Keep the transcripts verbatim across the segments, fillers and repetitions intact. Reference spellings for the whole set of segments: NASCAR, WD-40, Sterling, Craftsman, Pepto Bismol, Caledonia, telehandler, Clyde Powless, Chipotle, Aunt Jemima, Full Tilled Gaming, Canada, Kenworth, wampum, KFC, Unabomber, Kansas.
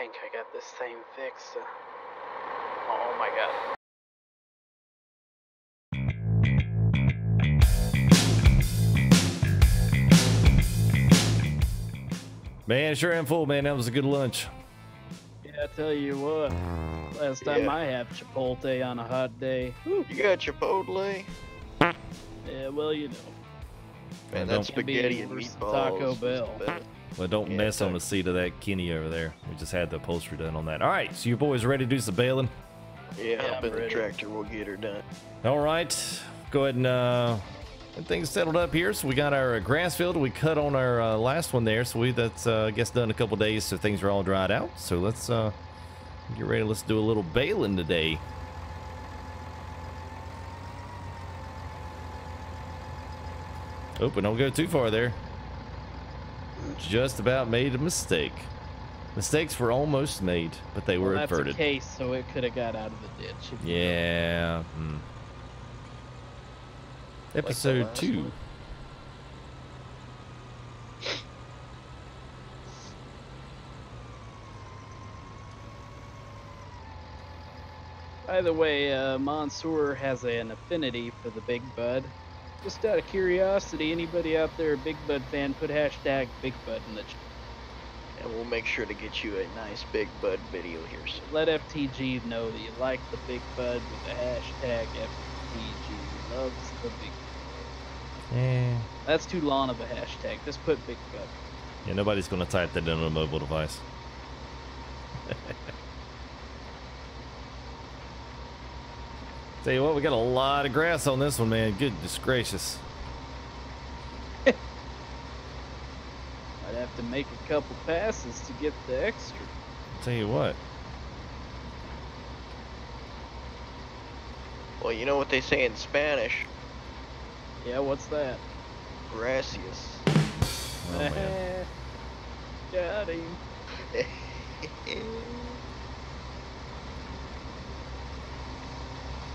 think I got this thing fixed. Oh my god. Man, sure am full, man. That was a good lunch. Yeah, I tell you what. Last time yeah. I had Chipotle on a hot day. Whew. You got Chipotle? Yeah, well, you know. Man, that spaghetti and meatballs. Taco Bell. Well, don't yeah, mess on the seat of that Kenny over there. We just had the upholstery done on that. All right, so your boys ready to do some bailing? Yeah, yeah, hop in the tractor. We'll get her done. All right. Go ahead and... Uh, And things settled up here, so we got our uh, grass field. We cut on our uh, last one there, so we that's uh, I guess done a couple days, so things are all dried out. So let's uh, get ready. Let's do a little baling today. Open, don't go too far there. Just about made a mistake. Mistakes were almost made, but they were well, that's averted. A case, so it could have got out of the ditch. Yeah. Mm. Episode like two. One. By the way, uh, Mansoor has an affinity for the Big Bud. Just out of curiosity, anybody out there a Big Bud fan, put hashtag Big Bud in the chat. And we'll make sure to get you a nice Big Bud video here soon. Let F T G know that you like the Big Bud with the hashtag F T G loves the Big Bud. Yeah. That's too long of a hashtag. Just put Big Bud. Yeah, nobody's going to type that in on a mobile device. Tell you what, we got a lot of grass on this one, man. Goodness gracious. I'd have to make a couple passes to get the extra. I'll tell you what. Well, you know what they say in Spanish? Yeah, what's that? Gracias. Oh, man. Got him.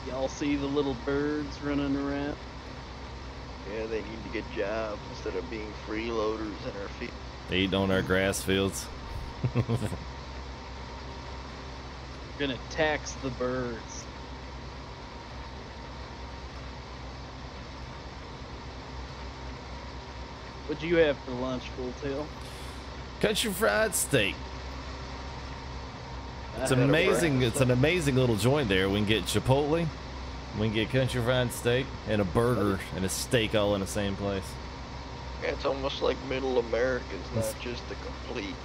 Y'all see the little birds running around? Yeah, they need to get jobs instead of being freeloaders in our fields. They eat on our grass fields. We're gonna tax the birds. What'd you have for lunch, Full Tilled? Country fried steak. It's I amazing. It's an amazing little joint there. We can get Chipotle, we can get country fried steak, and a burger and a steak all in the same place. Yeah, it's almost like Middle America. It's not just the complete.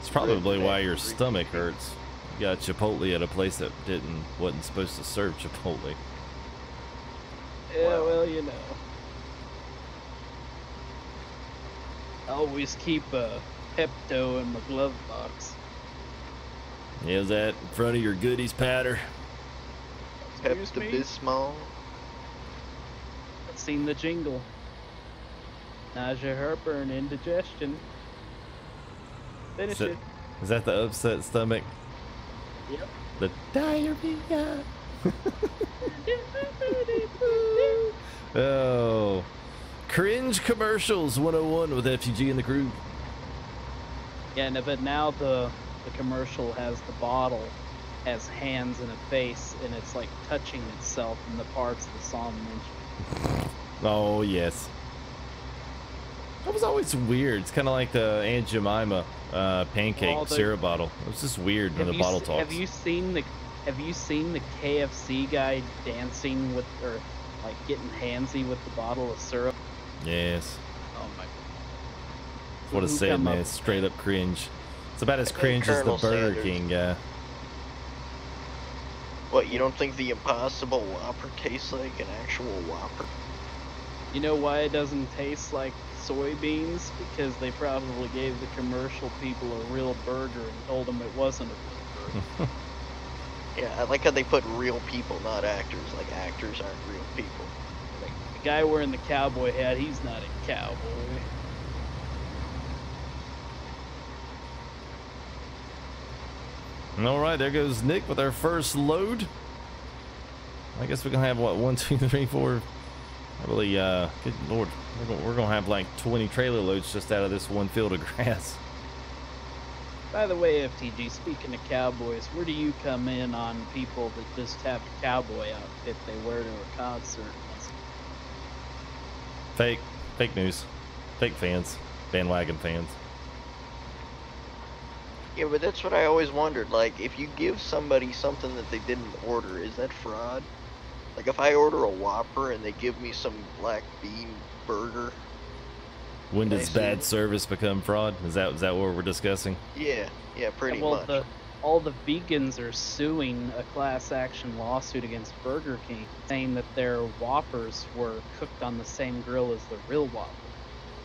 It's probably why your stomach hurts. You got Chipotle at a place that didn't wasn't supposed to serve Chipotle. Yeah, wow. Well, you know. I always keep a Pepto in my glove box. Is that in front of your goodies patter? Pepto Bismol. I've seen the jingle. Nausea, heartburn, indigestion. Finish is that, it. Is that the upset stomach? Yep. The diarrhea. Oh. Cringe commercials one oh one with F T G and the crew. Yeah, no, but now the the commercial has the bottle has hands and a face, and it's like touching itself in the parts of the song mentioned. Oh yes, that was always weird. It's kind of like the Aunt Jemima uh, pancake well, the, syrup bottle. It was just weird when the you, bottle talks. Have you seen the Have you seen the K F C guy dancing with or like getting handsy with the bottle of syrup? Yes. Oh my god. What a sad man. It's straight up cringe. It's about as cringe as the Burger King guy. What, you don't think the Impossible Whopper tastes like an actual Whopper? You know why it doesn't taste like soybeans? Because they probably gave the commercial people a real burger and told them it wasn't a real burger. Yeah, I like how they put real people, not actors. Like, actors aren't real people. The guy wearing the cowboy hat, he's not a cowboy. All right, there goes Nick with our first load. I guess we're gonna have what, one, two, three, four. I really, uh, good lord, we're gonna, we're gonna have like twenty trailer loads just out of this one field of grass. By the way, F T G, speaking of cowboys, where do you come in on people that just have a cowboy outfit they wear to a concert? Fake. Fake news. Fake fans. Bandwagon fans. Yeah, but that's what I always wondered. Like, if you give somebody something that they didn't order, is that fraud? Like, if I order a Whopper and they give me some black bean burger... When does bad service become fraud? Is that is that what we're discussing? Yeah, yeah, pretty well, much. The, all the vegans are suing a class action lawsuit against Burger King, saying that their Whoppers were cooked on the same grill as the real Whopper.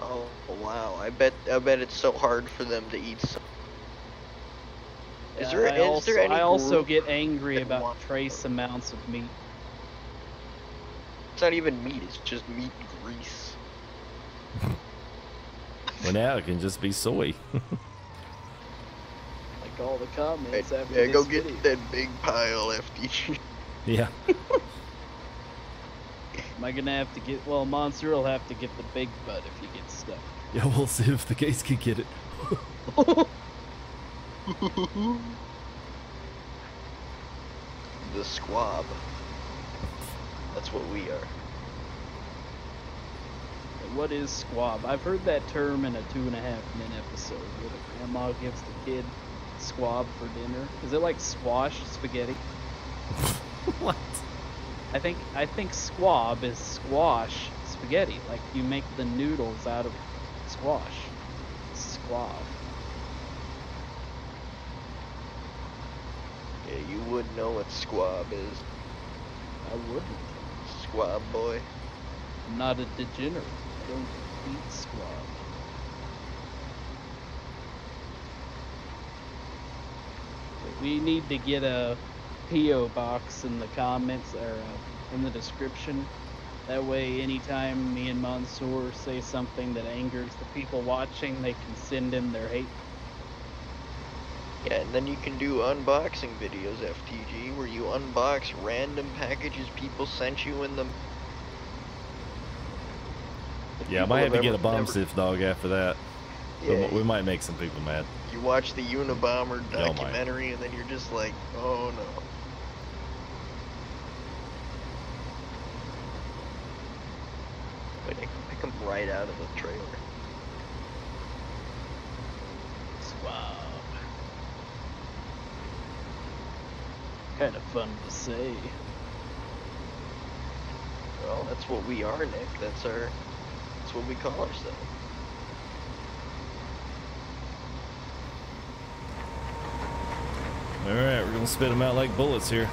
Oh wow! I bet I bet it's so hard for them to eat. Some... Is, yeah, there, is also, there any? I also get angry about trace amounts of meat. It's not even meat; it's just meat grease. Well, now it can just be soy. Like all the comments hey, after yeah, this go get video. That big pile, F D G. Yeah. Am I gonna have to get? Well, Monster will have to get the big butt if he gets stuck. Yeah, we'll see if the case can get it. The squab. That's what we are. What is squab? I've heard that term in a two and a half minute episode where the grandma gives the kid squab for dinner. Is it like squash spaghetti? What? I think I think squab is squash spaghetti. Like you make the noodles out of squash. Squab. Yeah, you would know what squab is. I wouldn't. Squab boy. I'm not a degenerate. Don't eat squab. We need to get a P O box in the comments or uh, in the description. That way, anytime me and Mansoor say something that angers the people watching, they can send in their hate. Yeah, and then you can do unboxing videos, F T G, where you unbox random packages people sent you in the... Yeah, I might have, have to get a bomb never... sniff dog after that. Yeah. We, we might make some people mad. You watch the Unabomber documentary and then you're just like, oh no. But I can pick them right out of the trailer. Wow. Kind of fun to say. Well, that's what we are, Nick. That's our... That's what we call ourselves. All right, we're gonna spit them out like bullets here.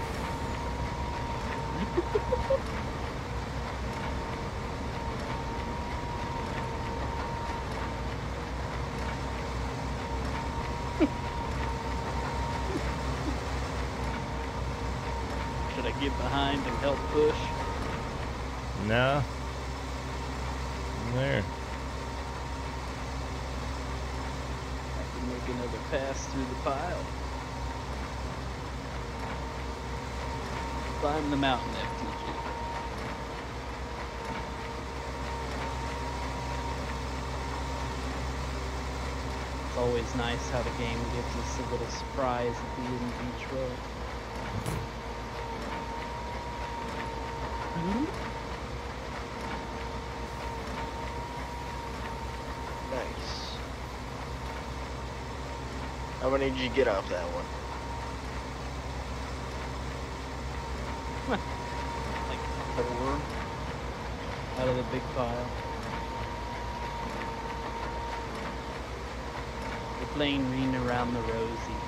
Should I get behind and help push? No. There. I can make another pass through the pile. Climb the mountain, F T G. It's always nice how the game gives us a little surprise at the end of each row. Mm-hmm. I'm gonna need you to get off that one. Like four out of the big pile. We're playing Ring Around the Rosie.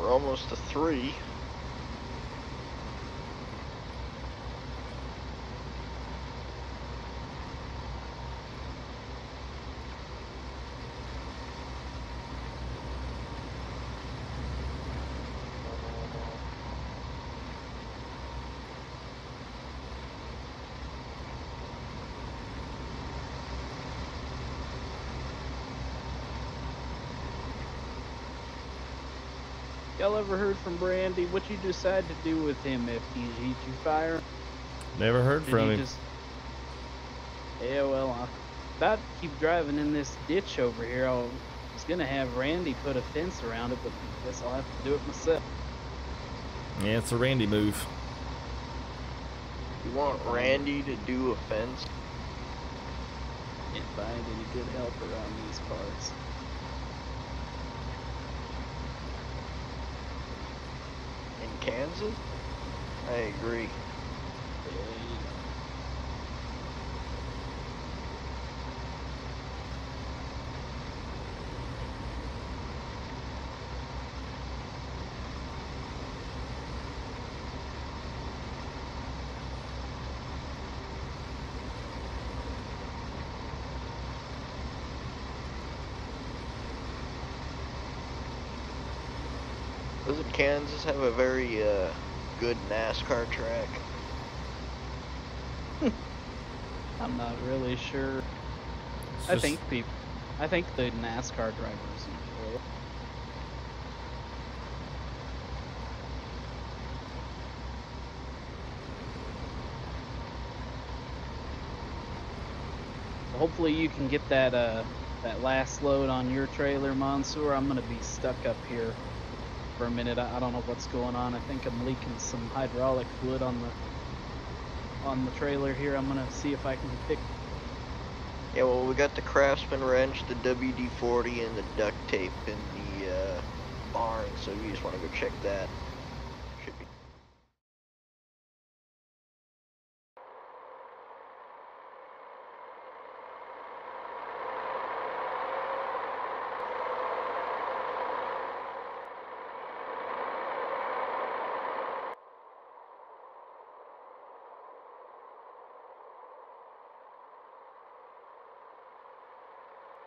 We're almost to three. Y'all ever heard from Brandy? What you decide to do with him, F T G? Did you fire him? Never heard from him. Just... Yeah, well, I thought I'd keep driving in this ditch over here. I was going to have Randy put a fence around it, but I guess I'll have to do it myself. Yeah, it's a Randy move. You want Randy to do a fence? Can't find any good help around these parts. In Kansas? I agree. Doesn't Kansas have a very uh, good NASCAR track? I'm not really sure. It's I think people, I think the NASCAR drivers enjoy it. Hopefully, you can get that uh, that last load on your trailer, Mansoor. I'm gonna be stuck up here for a minute. I, I don't know what's going on. I think I'm leaking some hydraulic fluid on the on the trailer here. I'm gonna see if I can pick. Yeah, well, we got the Craftsman wrench, the W D forty, and the duct tape in the uh, barn, so you just want to go check that. Should be.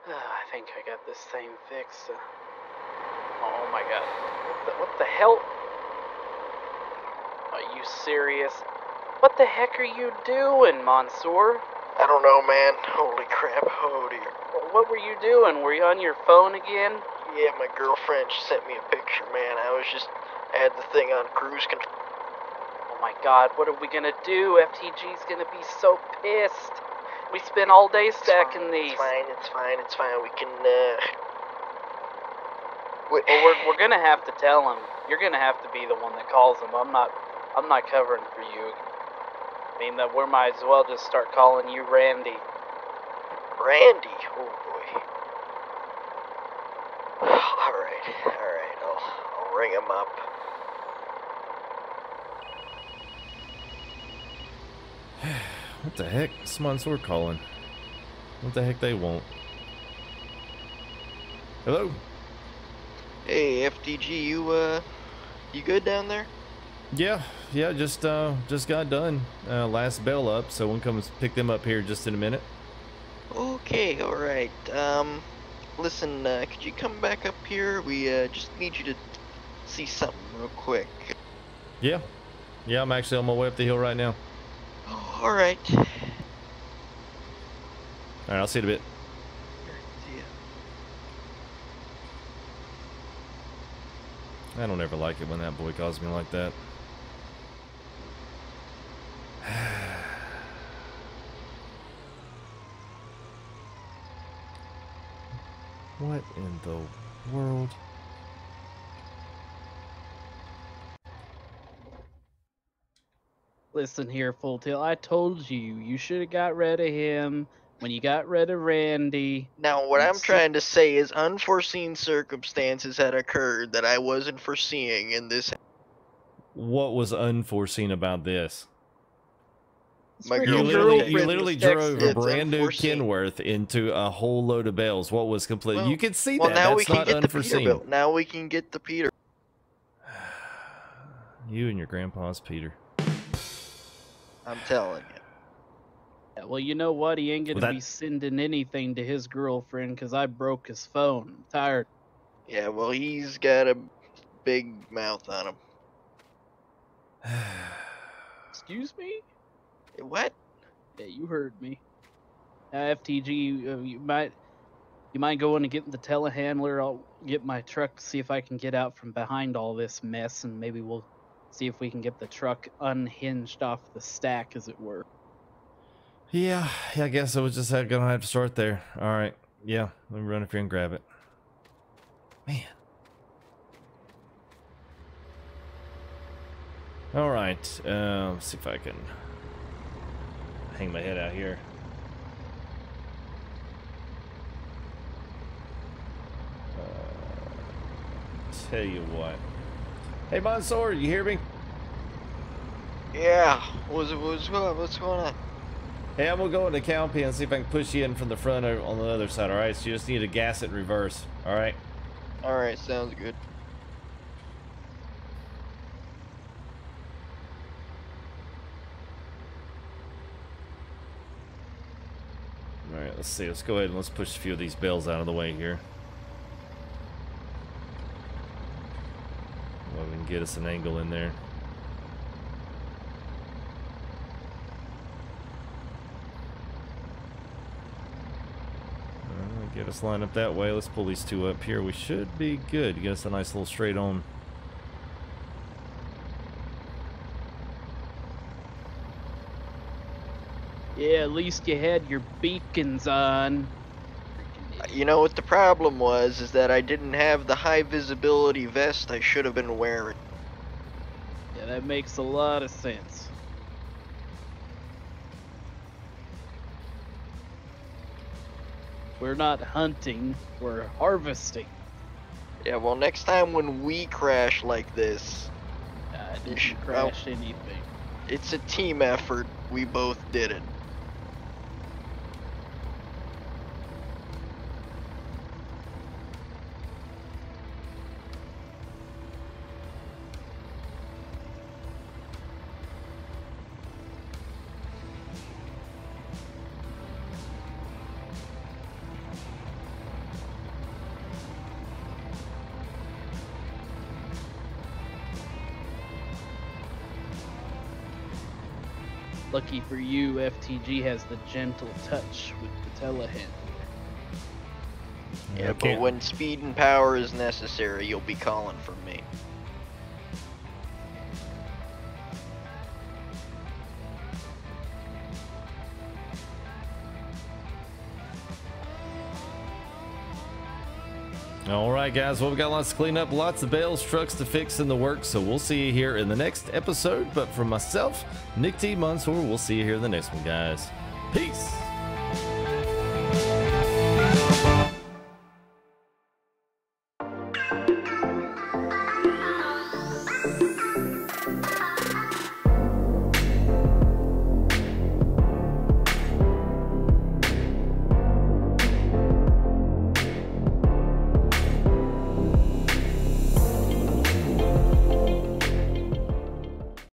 I think I got this thing fixed. Uh, oh my god. What the, what the hell? Are you serious? What the heck are you doing, Mansoor? I don't know, man. Holy crap. Oh dear. What were you doing? Were you on your phone again? Yeah, my girlfriend sent me a picture, man. I was just... I had the thing on cruise control. Oh my god. What are we gonna do? F T G's gonna be so pissed. We spent all day stacking these. It's fine, it's fine, it's fine. We can, uh... We... Well, we're, we're gonna have to tell him. You're gonna have to be the one that calls him. I'm not, I'm not covering for you. I mean, that we might as well just start calling you Randy. Randy? Oh, boy. Alright, alright. I'll, I'll ring him up. What the heck? It's Mansoor calling. What the heck they want? Hello? Hey, F T G, you, uh, you good down there? Yeah, yeah, just, uh, just got done. Uh, last bell up, so we'll come pick them up here just in a minute. Okay, alright. Um, listen, uh, could you come back up here? We, uh, just need you to see something real quick. Yeah. Yeah, I'm actually on my way up the hill right now. Oh, all right. All right, I'll see you in a bit. See ya. I don't ever like it when that boy calls me like that. What in the world? Listen here, Full Till. I told you, you should have got rid of him when you got rid of Randy. Now, what I'm trying to say is unforeseen circumstances had occurred that I wasn't foreseeing in this. What was unforeseen about this? My you literally, you literally drove a brand new Kenworth into a whole load of bells. What was complete? Well, you can see well, that. Now That's we not can get unforeseen. The now we can get the Peter. You and your grandpa's Peter. I'm telling you. Yeah, well, you know what? He ain't going to be sending anything to his girlfriend because I broke his phone. I'm tired. Yeah, well, he's got a big mouth on him. Excuse me? What? Yeah, you heard me. Uh, F T G, uh, you might you might go in and get the telehandler. I'll get my truck, see if I can get out from behind all this mess, and maybe we'll... see if we can get the truck unhinged off the stack, as it were. Yeah, yeah, I guess I was just gonna have to start there. All right, yeah, let me run up here and grab it. Man. All right, uh, let's see if I can hang my head out here. Uh, tell you what. Hey, Monsieur, you hear me? Yeah. What's what's what's going on? Hey, I'm gonna go into Calpy and see if I can push you in from the front or on the other side. All right. So you just need to gas it in reverse. All right. All right. Sounds good. Alright, let's see. Let's go ahead and let's push a few of these bales out of the way here. Well, we can get us an angle in there. Right, get us lined up that way. Let's pull these two up here. We should be good. Get us a nice little straight on. Yeah, at least you had your beacons on. You know what the problem was, is that I didn't have the high visibility vest I should have been wearing. Yeah, that makes a lot of sense. We're not hunting, we're harvesting. Yeah, well next time when we crash like this... I didn't crash well, anything. It's a team effort, we both did it. Lucky for you, F T G has the gentle touch with the telehandler. Yeah, but when speed and power is necessary, you'll be calling for me. All right, guys. Well, we got lots to clean up, lots of bales, trucks to fix, and the work. So we'll see you here in the next episode. But from myself, Nick T. Mansour, we'll see you here in the next one, guys. Peace.